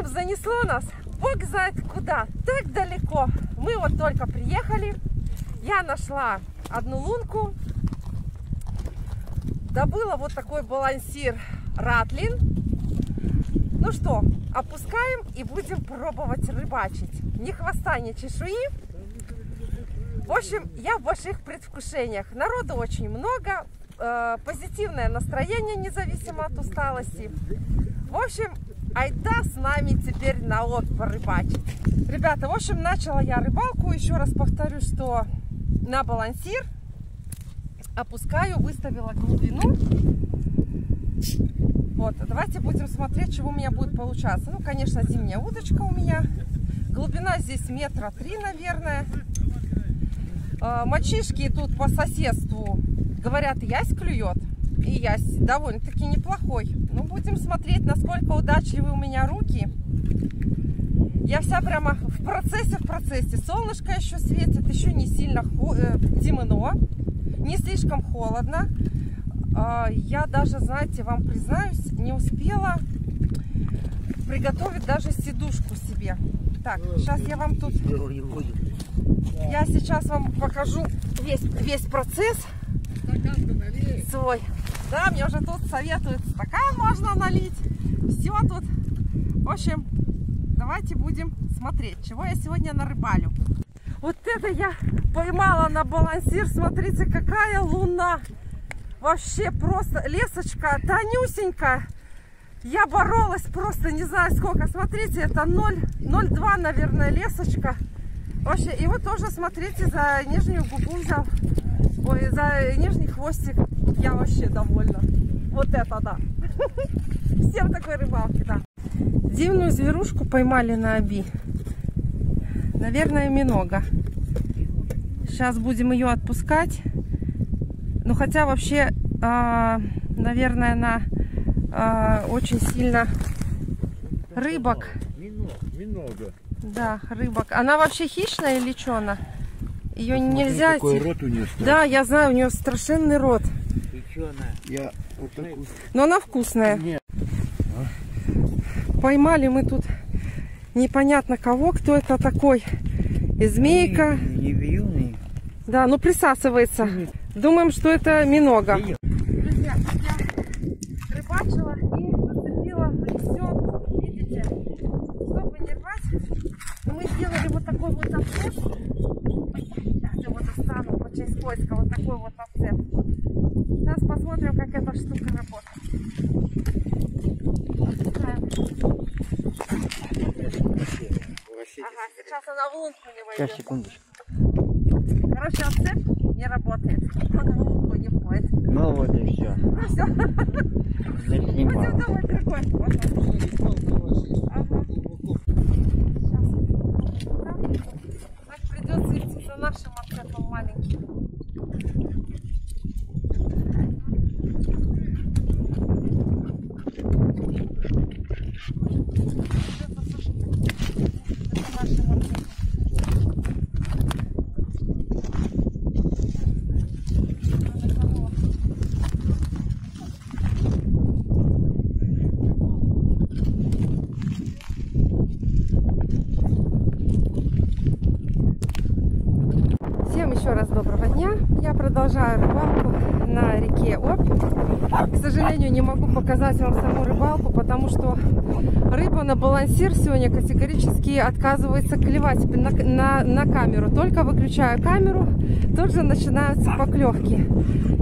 общем, занесло нас, бог знает куда, так далеко. Мы вот только приехали, я нашла одну лунку, добыла вот такой балансир раттлин. Ну что, опускаем и будем пробовать рыбачить. Ни хвоста, ни чешуи. В общем, я в больших предвкушениях. Народу очень много, позитивное настроение, независимо от усталости. В общем, айда с нами теперь на Обь порыбачить. Ребята, в общем, начала я рыбалку. Еще раз повторю, что на балансир опускаю, выставила глубину. Вот, давайте будем смотреть, чего у меня будет получаться. Ну, конечно, зимняя удочка у меня. Глубина здесь 3 метра, наверное. Мальчишки тут по соседству говорят, ясь клюет. И ясь довольно-таки неплохой. Ну, будем смотреть, насколько удачливы у меня руки. Я вся прямо в процессе. Солнышко еще светит, еще не сильно темно, не слишком холодно. Я даже, знаете, вам признаюсь, не успела приготовить даже сидушку себе. Так, сейчас я вам тут... Я сейчас вам покажу весь процесс свой. Да, мне уже тут советуют, стакан можно налить. Все тут. В общем, давайте будем смотреть, чего я сегодня нарыбалю. Вот это я поймала на балансир. Смотрите, какая луна. Вообще просто лесочка тонюсенькая. Я боролась просто не знаю сколько. Смотрите, это 0,02, наверное, лесочка. Вообще, и вот тоже, смотрите, за нижнюю губу взял. Ой, за нижний хвостик. Я вообще довольна. Вот это да. Всем такой рыбалки, да. Дивную зверушку поймали на Оби. Наверное, минога. Сейчас будем ее отпускать. Ну, хотя вообще, наверное, она очень сильно рыбок. Минога. Да, рыбок. Она вообще хищная или что она? Ее нельзя... Какой рот у нее стоит. Да, я знаю, у нее страшенный рот. И что она? Я... Вот такую... Но она вкусная. Нет. Поймали мы тут непонятно кого, кто это такой. И змейка. Не да, ну присасывается. Думаем, что это минога. Друзья, я рыбачила и зацепила все. Видите, чтобы не рвать, мы сделали вот такой вот обцеп. Сейчас я вот достану вот через поиска вот такой вот обцеп. Сейчас посмотрим, как эта штука работает. Ага, сейчас она в лунку не войдет. Сейчас, секундочку. Короче, обцеп не работает. Он в лунку не входит. Ну вот и все. Ну все. Пойдем домой другой. Ага. Сейчас. Так придется идти за нашим обцепом маленьким. Продолжаю рыбалку на реке Обь. К сожалению, не могу показать вам саму рыбалку, потому что рыба на балансир сегодня категорически отказывается клевать на камеру. Только выключаю камеру, тут же начинаются поклевки.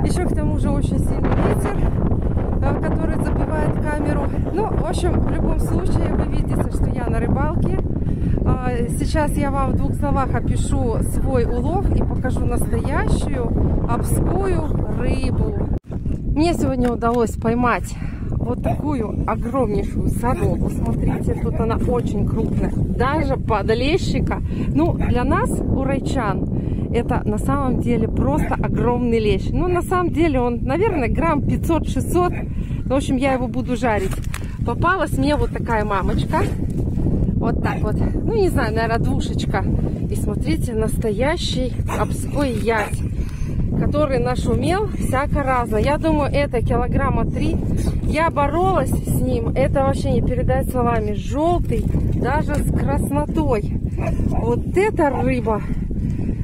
Еще к тому же очень сильный ветер, который забивает камеру. Ну, в общем, в любом случае вы видите, что я на рыбалке. Сейчас я вам в 2 словах опишу свой улов и покажу настоящую обскую рыбу. Мне сегодня удалось поймать вот такую огромнейшую сороку. Смотрите, тут она очень крупная, даже под лещика. Ну, для нас, урайчан, это на самом деле просто огромный лещ. Ну, на самом деле он, наверное, грамм 500-600. В общем, я его буду жарить. Попалась мне вот такая мамочка. Вот так вот. Ну, не знаю, наверное, двушечка. И смотрите, настоящий обской ясь, который нашумел всяко разно. Я думаю, это 3 килограмма Я боролась с ним, это вообще не передать словами. Желтый, даже с краснотой. Вот эта рыба.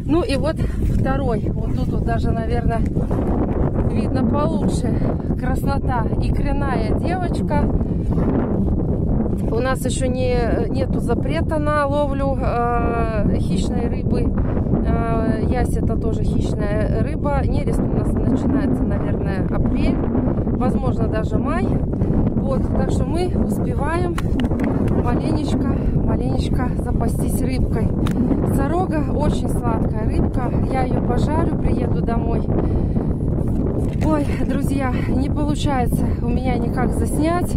Ну и вот второй. Вот тут вот даже, наверное, видно получше. Краснота. Икряная девочка. У нас еще нету запрета на ловлю хищной рыбы. Язь — это тоже хищная рыба. Нерест у нас начинается, наверное, апрель. Возможно, даже май. Вот, так что мы успеваем маленечко запастись рыбкой. Сорога очень сладкая рыбка. Я ее пожарю, приеду домой. Ой, друзья, не получается у меня никак заснять.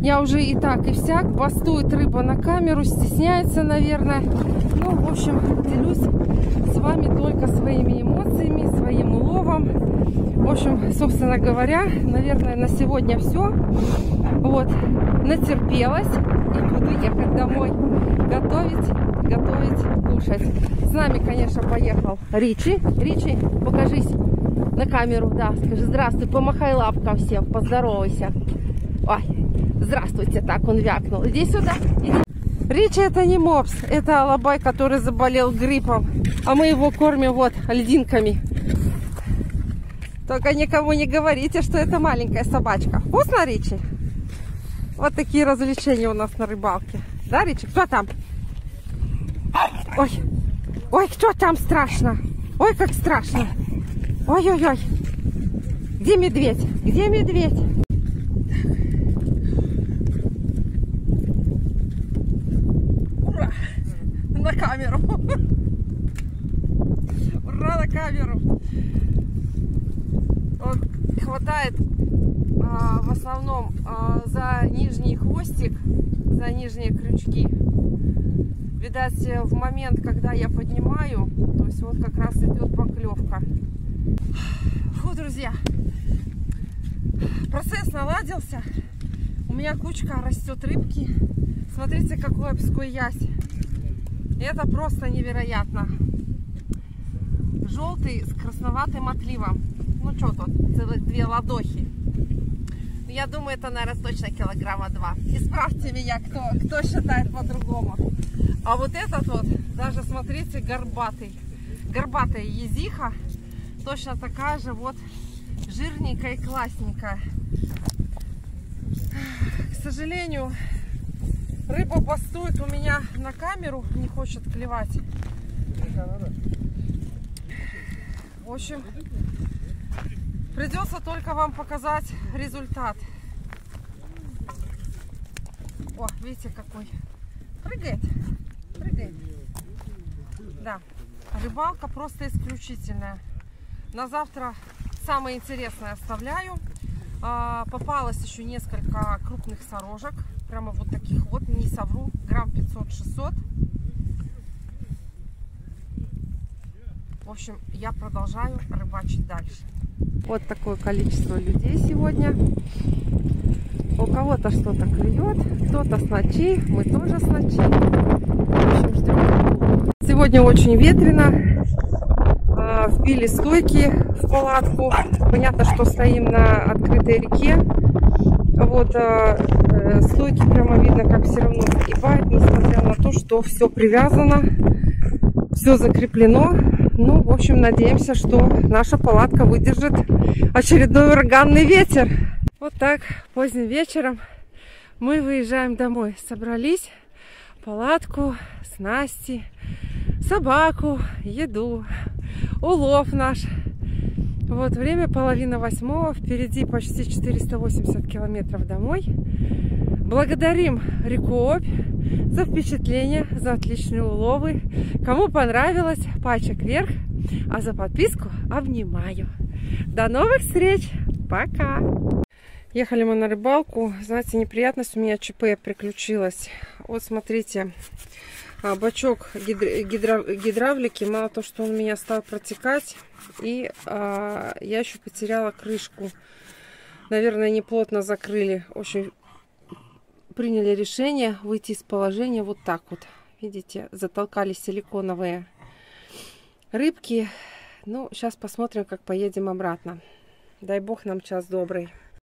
Я уже и так, и всяк. Бастует рыба на камеру, стесняется, наверное. Ну, в общем, делюсь с вами только своими эмоциями, своим уловом. В общем, собственно говоря, наверное, на сегодня все. Вот, натерпелась и буду ехать домой. Готовить, кушать. С нами, конечно, поехал Ричи. Ричи, покажись на камеру, да. Скажи здравствуй, помахай лапкам всем, поздоровайся. Ой, здравствуйте, так он вякнул. Иди сюда, иди. Ричи — это не мопс, это алабай, который заболел гриппом. А мы его кормим вот льдинками. Только никому не говорите, что это маленькая собачка. Вкусно, Ричи? Вот такие развлечения у нас на рыбалке. Да, Ричи? Кто там? Ой, ой, кто там страшно? Ой, как страшно. Ой-ой-ой. Где медведь? Где медведь? Ура! На камеру. Ура, на камеру. Он хватает в основном за нижний хвостик, за нижние крючки. Видать, в момент, когда я поднимаю, то есть вот как раз идет поклевка. Фу, друзья, процесс наладился. У меня кучка растет рыбки. Смотрите, какой обской язь. Это просто невероятно. Желтый с красноватым отливом. Ну что тут, целых две ладохи. Я думаю, это, наверное, точно килограмма 2. Исправьте меня, кто считает по-другому. А вот этот вот, даже смотрите, горбатый. Горбатая язиха. Точно такая же вот жирненькая и классненькая. К сожалению, рыба бастует у меня на камеру, не хочет клевать. В общем, придется только вам показать результат. О, видите, какой. Прыгает. Прыгает. Да. Рыбалка просто исключительная. На завтра самое интересное оставляю. Попалось еще несколько крупных сорожек. Прямо вот таких вот, не совру. Грамм 500-600. В общем, я продолжаю рыбачить дальше. Вот такое количество людей сегодня. У кого-то что-то клюет, кто-то с ночи, мы тоже с ночи. В общем, ждем. Сегодня очень ветрено. Вбили стойки в палатку. Понятно, что стоим на открытой реке. Вот стойки прямо видно, как все равно загибает, несмотря на то, что все привязано, все закреплено. Ну, в общем, надеемся, что наша палатка выдержит очередной ураганный ветер. Вот так поздним вечером мы выезжаем домой. Собрались, палатку, снасти, собаку, еду, улов наш. Вот время 7:30. Впереди почти 480 километров домой. Благодарим реку Обь за впечатление, за отличные уловы. Кому понравилось, пальчик вверх, а за подписку обнимаю. До новых встреч, пока! Ехали мы на рыбалку. Знаете, неприятность у меня, ЧП приключилась. Вот смотрите, бачок гидравлики, мало то, что он у меня стал протекать, и я еще потеряла крышку. Наверное, неплотно закрыли. Очень приняли решение выйти из положения вот так вот. Видите, затолкали силиконовые рыбки. Ну, сейчас посмотрим, как поедем обратно. Дай бог нам час добрый.